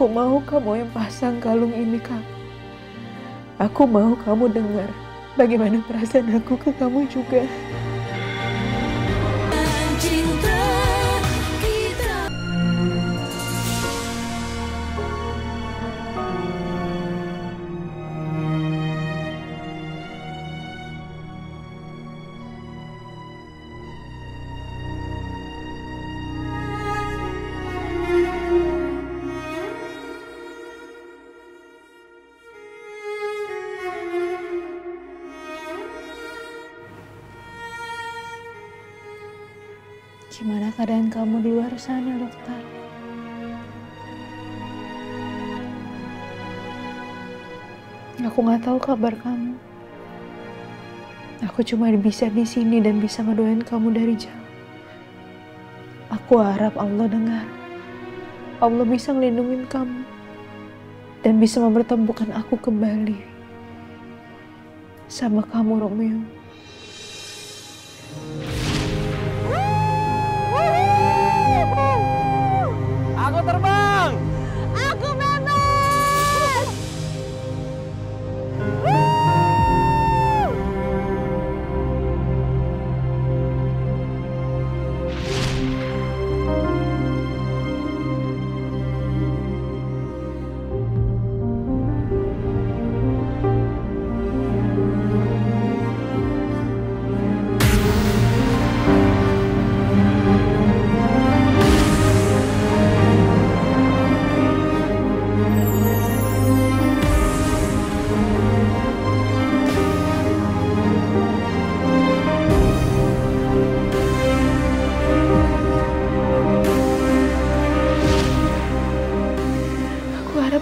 Aku mau kamu yang pasang kalung ini, Kak. Aku mau kamu dengar bagaimana perasaan aku ke kamu juga. Gimana keadaan kamu di luar sana, dokter? Aku nggak tahu kabar kamu. Aku cuma bisa di sini dan bisa ngedoain kamu dari jauh. Aku harap Allah dengar. Allah bisa ngelindungin kamu dan bisa mempertemukan aku kembali sama kamu, Romeo.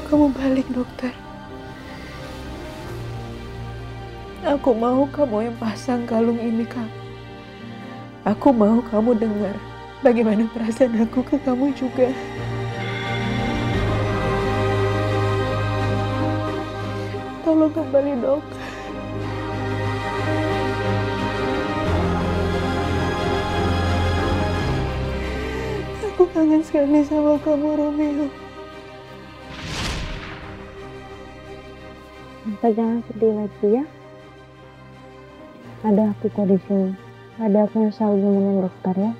Kamu balik, dokter. Aku mau kamu yang pasang kalung ini, Kak. Aku mau kamu dengar bagaimana perasaan aku ke kamu juga. Tolong kembali, Dok. Aku kangen sekali sama kamu, Romeo. Kita jangan sedih lagi ya. Ada aku kok di sini. Ada aku yang selalu nemenin dokter ya.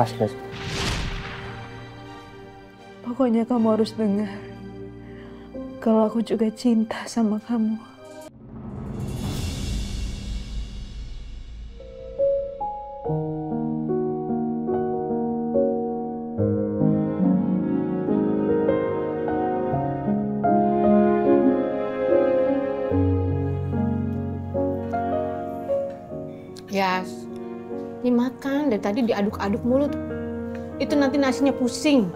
Makasih, Dok. Pokoknya kamu harus dengar kalau aku juga cinta sama kamu. Yes. Dimakan, dari tadi diaduk-aduk mulut. Itu nanti nasinya pusing.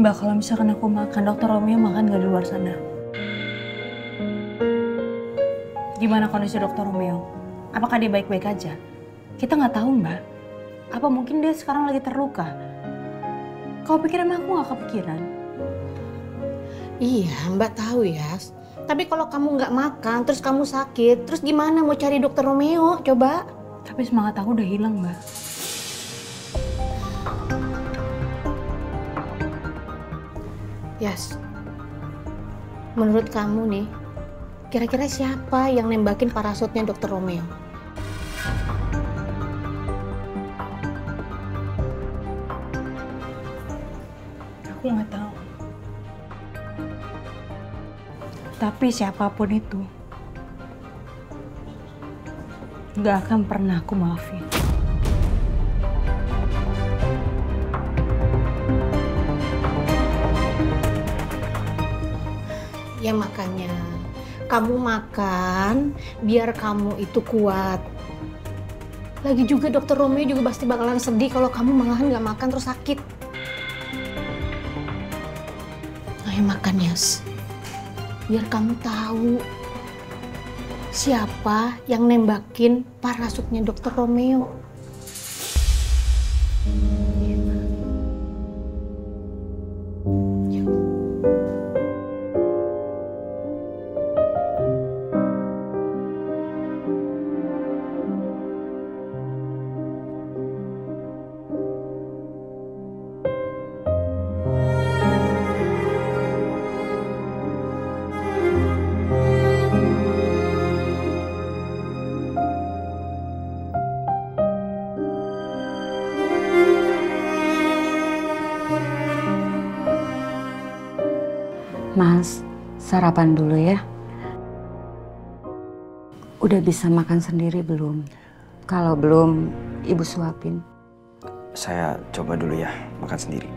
Mbak, kalau misalkan aku makan, dokter Romeo makan nggak di luar sana? Gimana kondisi dokter Romeo? Apakah dia baik-baik aja? Kita nggak tahu, Mbak. Apa mungkin dia sekarang lagi terluka? Kau pikir emang aku nggak kepikiran? Iya, Mbak tahu ya. Tapi kalau kamu nggak makan, terus kamu sakit, terus gimana mau cari dokter Romeo? Coba. Tapi semangat aku udah hilang, Mbak. Yas, menurut kamu nih, kira-kira siapa yang nembakin parasutnya dokter Romeo? Aku nggak tahu. Tapi siapapun itu, gak akan pernah aku maafin. Ya makanya, kamu makan biar kamu itu kuat. Lagi juga dokter Romeo juga pasti bakalan sedih kalau kamu malahan gak makan terus sakit. Ayo makan, Yas. Biar kamu tahu siapa yang nembakin parasutnya dokter Romeo. Ya. Mas, sarapan dulu ya. Udah bisa makan sendiri belum? Kalau belum, Ibu suapin. Saya coba dulu ya, makan sendiri.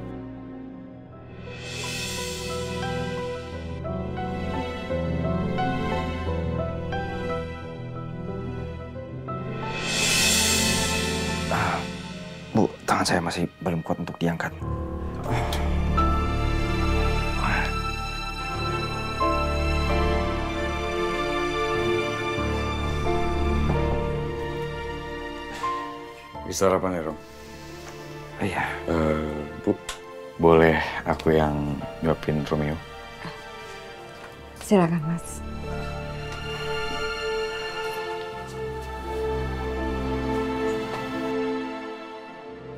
Bu, tangan saya masih belum kuat untuk diangkat. Bisa sarapan ya, Rom? Iya. Bu, boleh aku yang nyuapin Romeo? Silakan, Mas.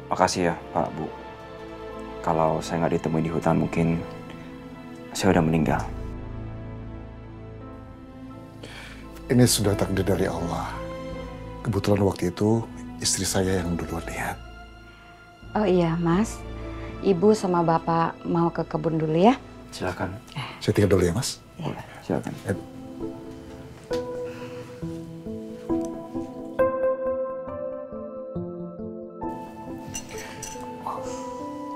Makasih ya, Pak, Bu. Kalau saya nggak ditemui di hutan, mungkin saya udah meninggal. Ini sudah takdir dari Allah. Kebetulan waktu itu istri saya yang duluan lihat. Oh iya, Mas. Ibu sama Bapak mau ke kebun dulu ya? Silakan. Saya tinggal dulu ya, Mas. Boleh, ya. Silakan.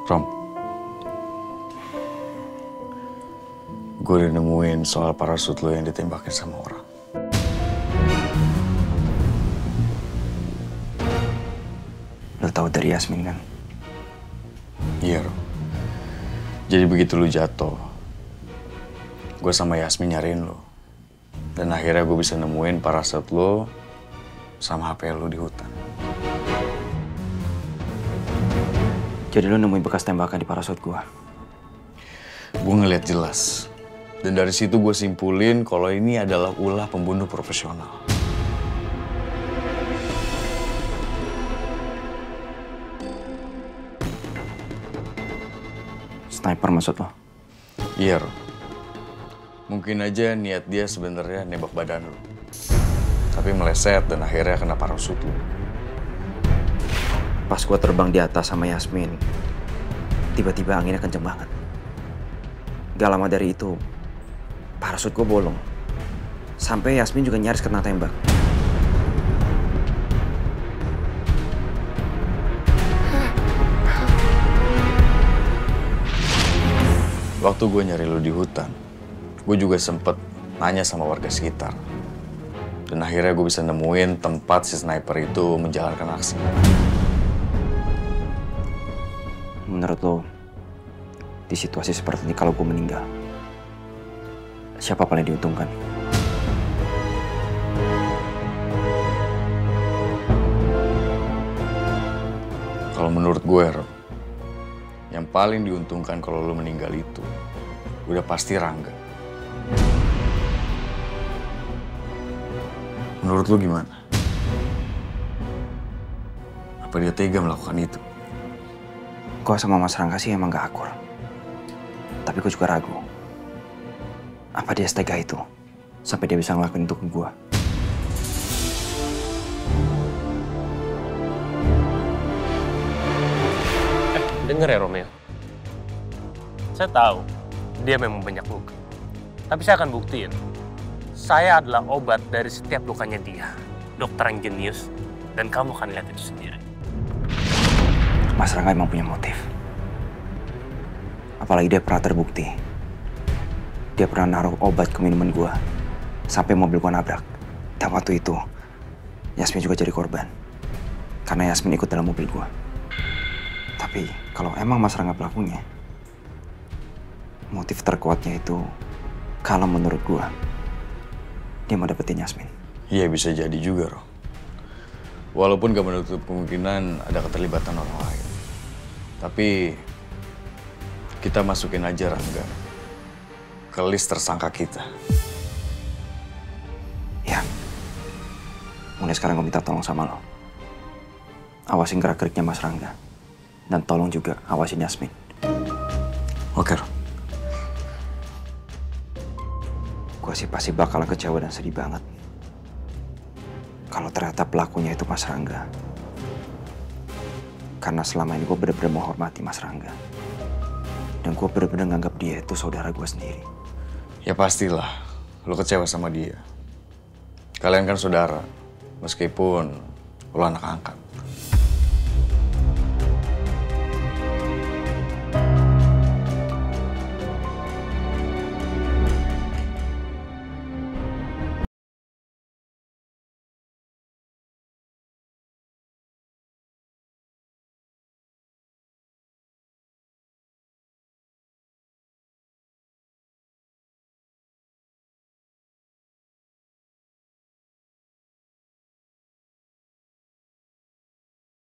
Rom, gue udah nemuin soal parasut lo yang ditembakin sama orang. Lo tahu dari Yasmin kan? Iya, Rom. Jadi begitu lo jatuh, gue sama Yasmin nyariin lo. Dan akhirnya gue bisa nemuin parasut lo sama HP lo di hutan. Jadi lo nemuin bekas tembakan di parasut gua? Gua ngeliat jelas. Dan dari situ gua simpulin kalau ini adalah ulah pembunuh profesional. Sniper maksud lo? Iya, Rom. Mungkin aja niat dia sebenarnya nembak badan lo. Tapi meleset dan akhirnya kena parasut lo. Pas gue terbang di atas sama Yasmin, tiba-tiba anginnya kenceng banget. Gak lama dari itu, parasut gue bolong. Sampai Yasmin juga nyaris kena tembak. Waktu gue nyari lo di hutan, gue juga sempet nanya sama warga sekitar. Dan akhirnya gue bisa nemuin tempat si sniper itu menjalankan aksi. Menurut lo, di situasi seperti ini kalau gue meninggal, siapa paling diuntungkan? Kalau menurut gue, Rom, yang paling diuntungkan kalau lo meninggal itu udah pasti Rangga. Menurut lo gimana? Apa dia tega melakukan itu? Gue sama Mas Rangga sih emang gak akur. Tapi gue juga ragu. Apa dia setega itu? Sampai dia bisa ngelakuin itu ke gue. Denger ya, Romeo. Saya tahu dia memang banyak luka. Tapi saya akan buktiin. Saya adalah obat dari setiap lukanya dia. Dokter yang jenius. Dan kamu akan lihat itu sendiri. Mas Rangga emang punya motif. Apalagi dia pernah terbukti. Dia pernah naruh obat ke minuman gue. Sampai mobil gue nabrak. Dan waktu itu, Yasmin juga jadi korban. Karena Yasmin ikut dalam mobil gue. Tapi kalau emang Mas Rangga pelakunya, motif terkuatnya itu, kalau menurut gue, dia mau dapetin Yasmin. Iya, bisa jadi juga, Rom. Walaupun gak menutup kemungkinan ada keterlibatan orang lain. Tapi kita masukin aja Rangga ke list tersangka kita. Ya, mulai sekarang gue minta tolong sama lo. Awasin gerak-geriknya Mas Rangga. Dan tolong juga awasin Yasmin. Oke, Rom. Gue sih pasti bakalan kecewa dan sedih banget kalau ternyata pelakunya itu Mas Rangga. Karena selama ini gue bener-bener menghormati Mas Rangga. Dan gue bener-bener nganggap dia itu saudara gue sendiri. Ya pastilah, lo kecewa sama dia. Kalian kan saudara, meskipun lo anak angkat.